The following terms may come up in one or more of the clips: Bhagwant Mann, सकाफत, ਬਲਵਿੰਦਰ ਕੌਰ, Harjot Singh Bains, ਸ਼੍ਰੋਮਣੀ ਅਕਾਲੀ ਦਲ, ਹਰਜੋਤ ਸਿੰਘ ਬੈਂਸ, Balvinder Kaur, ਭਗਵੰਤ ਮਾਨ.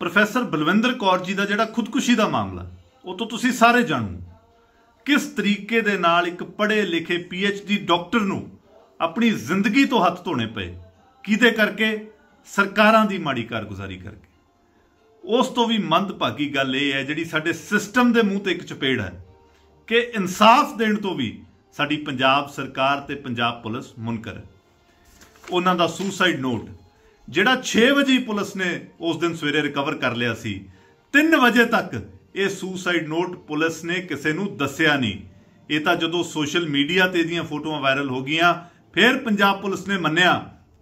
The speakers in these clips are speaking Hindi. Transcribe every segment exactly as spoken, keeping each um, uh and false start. प्रोफैसर बलविंदर कौर जी का जिहड़ा खुदकुशी का मामला वो तो तुसीं सारे जाणो किस तरीके दे नाल एक पढ़े लिखे पी एच डी डॉक्टर नूं अपनी जिंदगी तो हथ धोने पे किदे करके सरकारां दी माड़ी कारगुजारी करके। उस तो भी मंदभागी गल ये है जिहड़ी साडे सिस्टम दे मूँह ते एक चपेड़ है कि इंसाफ देण तो भी साडी पंजाब सरकार ते पंजाब पुलिस मुनकर है। उन्हां दा सुसाइड नोट जिहड़ा छे वजे पुलिस ने उस दिन सवेरे रिकवर कर लिया सी, तीन वजे तक ये सुसाइड नोट पुलिस ने किसी नूं दस्सिया नहीं। ये तो जदों सोशल मीडिया ते दियां फोटोआं वायरल हो गईयां फिर पंजाब पुलिस ने मन्निया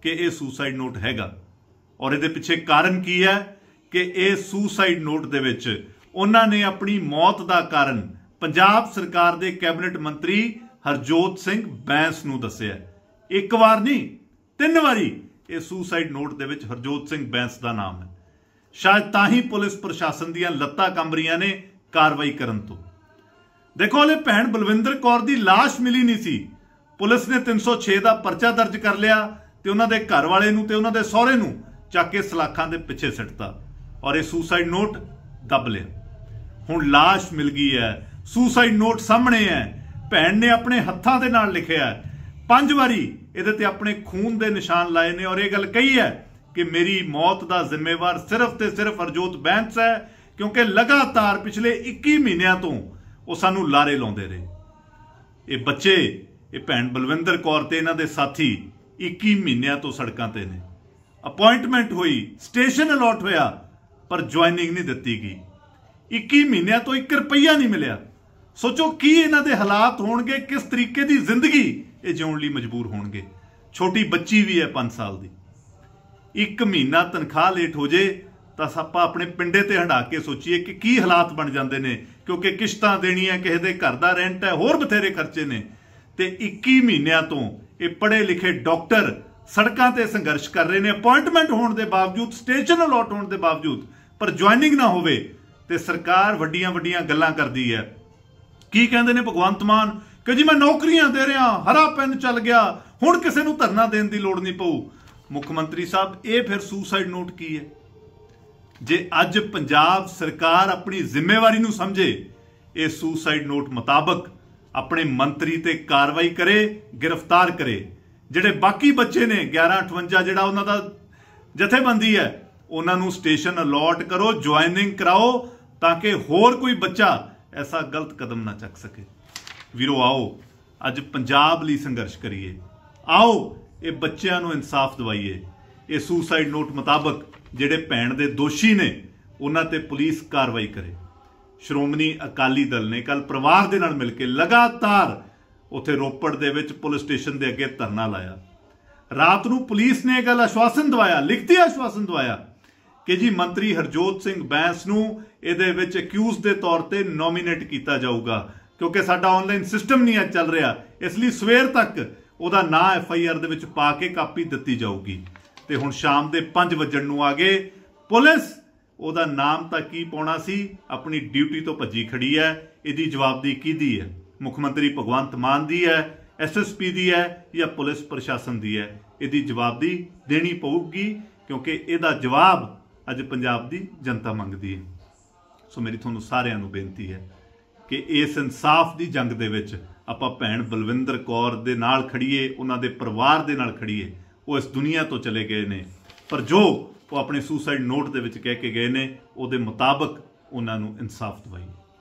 कि यह सुसाइड नोट हैगा और ये पिछे कारण की है कि यह सुसाइड नोट दे विच उन्हां ने अपनी मौत का कारण पंजाब सरकार के कैबिनेट मंत्री हरजोत सिंह बैंस नूं दस्सिया। एक बार नहीं तीन वारी यह सुसाइड नोट दे विच हरजोत सिंह बैंस का नाम है। शायद तां ही पुलिस प्रशासन दीयां लत्तां कंब रहीआं ने कार्रवाई करन तो। देखो हले भैण बलविंदर कौर की लाश मिली नहीं सी, पुलिस ने तीन सौ छे का परचा दर्ज कर लिया तो उन्होंने घर वाले नूं ते उन्होंने सहुरे नूं चक्के सलाखां दे पिछे सटता और यह सुसाइड नोट दब लिया। हुण लाश मिल गई है, सुसाइड नोट सामने है, भैन ने अपने हत्थां दे नाल लिखिया है, पंज वारी इहदे ते अपने खून दे निशान लाए ने और यह गल कही है कि मेरी मौत दा जिम्मेवार सिर्फ ते सिर्फ हरजोत बैंस है क्योंकि लगातार पिछले इक्की महीनों तों वो सानूं लारे लाउंदे रहे। ये बच्चे ये भैन बलविंदर कौर ते इन्हां दे साथी इक्की महीनों तों सड़कां ते ने। अपॉइंटमेंट हुई, स्टेशन अलॉट होया पर ज्वाइनिंग नहीं दिती गई। इक्की महीनों तो एक रुपया नहीं मिलिया। सोचो की इन्हां दे हालात होणगे, किस तरीके दी जिंदगी ये जीउण लई मजबूर होणगे। छोटी बच्ची भी है पांच साल दी। एक महीना तनख्वाह लेट हो जाए तो आपां अपने पिंडे ते हंडा के सोचिए कि की हालात बन जाते हैं क्योंकि किश्तां देणियां, किसी दे घर दा रेंट है, होर बथेरे खर्चे ने। ते इक्की महीनों तो ये पढ़े लिखे डॉक्टर सड़कों पर संघर्ष कर रहे हैं, अपॉइंटमेंट होने के बावजूद, स्टेशन अलॉट होने के बावजूद, पर ज्वाइनिंग ना होवे ते सरकार वड्डियां वड्डियां गल्लां करदी है। की कहंदे ने भगवंत मान कि जी मैं नौकरियां दे रहा, हरा पेन चल गया, हुण किसी नूं धरना देण दी लोड़ नहीं पऊ। मुख्यमंत्री साहब ये फिर सुसाइड नोट की है? जे अज पंजाब सरकार अपनी जिम्मेवारी नूं समझे, ये सुसाइड नोट मुताबक अपने मंत्री ते कार्रवाई करे, गिरफ्तार करे। जिहड़े बाकी बच्चे ने ग्यारह अठवंजा जिहड़ा उन्हां दा जथेबंदी है, उन्हां नूं स्टेशन अलॉट करो, ज्वाइनिंग कराओ ताकि होर कोई बच्चा ऐसा गलत कदम ना चक सके। वीरो आओ अज पंजाब लई संघर्ष करिए, आओ ये बच्चों नूं इंसाफ दिवाइए। ये सुसाइड नोट मुताबक जिहड़े भैन दे दोषी ने उन्हां ते पुलिस कार्रवाई करे। ਸ਼੍ਰੋਮਣੀ ਅਕਾਲੀ ਦਲ ਨੇ ਕੱਲ ਪਰਿਵਾਰ ਦੇ ਨਾਲ ਮਿਲ ਕੇ ਲਗਾਤਾਰ ਉੱਥੇ ਰੋਪੜ ਦੇ ਵਿੱਚ ਪੁਲਿਸ ਸਟੇਸ਼ਨ ਦੇ ਅੱਗੇ ਧਰਨਾ ਲਾਇਆ। ਰਾਤ ਨੂੰ ਪੁਲਿਸ ਨੇ ਇਹ ਗੱਲ ਆਸ਼ਵਾਸਨ ਦਵਾਇਆ, ਲਿਖਤੀ ਆਸ਼ਵਾਸਨ ਦਵਾਇਆ ਕਿ ਜੀ ਮੰਤਰੀ ਹਰਜੋਤ ਸਿੰਘ ਬੈਂਸ ਨੂੰ ਇਹਦੇ ਵਿੱਚ ਅਕਿਊਜ਼ ਦੇ ਤੌਰ ਤੇ ਨੋਮੀਨੇਟ ਕੀਤਾ ਜਾਊਗਾ ਕਿਉਂਕਿ ਸਾਡਾ ਆਨਲਾਈਨ ਸਿਸਟਮ ਨਹੀਂ ਅੱਜ ਚੱਲ ਰਿਹਾ, ਇਸ ਲਈ ਸਵੇਰ ਤੱਕ ਉਹਦਾ ਨਾਂ ਐਫ ਆਈ ਆਰ ਦੇ ਵਿੱਚ ਪਾ ਕੇ ਕਾਪੀ ਦਿੱਤੀ ਜਾਊਗੀ। ਤੇ ਹੁਣ ਸ਼ਾਮ ਦੇ ਪੰਜ ਵਜਣ ਨੂੰ ਆ ਗਏ, ਪੁਲਿਸ ਉਹਦਾ ਨਾਮ ਤਾਂ ਕੀ ਪਾਉਣਾ ਸੀ, ਆਪਣੀ ਡਿਊਟੀ ਤੋਂ ਭੱਜੀ ਖੜੀ ਹੈ। ਇਹਦੀ ਜਵਾਬਦੇਹੀ ਕਿਹਦੀ ਹੈ? ਮੁੱਖ ਮੰਤਰੀ ਭਗਵੰਤ ਮਾਨ ਦੀ ਹੈ, ਐਸ ਐਸ ਪੀ ਦੀ ਹੈ, ਜਾਂ ਪੁਲਿਸ ਪ੍ਰਸ਼ਾਸਨ ਦੀ ਹੈ? ਇਹਦੀ ਜਵਾਬਦੇਹੀ ਦੇਣੀ ਪਊਗੀ ਕਿਉਂਕਿ ਇਹਦਾ ਜਵਾਬ ਅੱਜ ਪੰਜਾਬ ਦੀ ਜਨਤਾ ਮੰਗਦੀ ਹੈ। ਸੋ ਮੇਰੀ ਤੁਹਾਨੂੰ ਸਾਰਿਆਂ ਨੂੰ ਬੇਨਤੀ ਹੈ ਕਿ ਇਸ ਇਨਸਾਫ ਦੀ ਜੰਗ ਦੇ ਵਿੱਚ ਆਪਾਂ ਭੈਣ ਬਲਵਿੰਦਰ ਕੌਰ ਦੇ ਨਾਲ ਖੜੀਏ, ਉਹਨਾਂ ਦੇ ਪਰਿਵਾਰ ਦੇ ਨਾਲ ਖੜੀਏ। ਉਹ ਇਸ ਦੁਨੀਆ ਤੋਂ ਚਲੇ ਗਏ ਨੇ ਪਰ ਜੋ वो अपने सुसाइड नोट दे विच कह के गए ने उहदे मुताबक उन्हां नूं इंसाफ दवाई।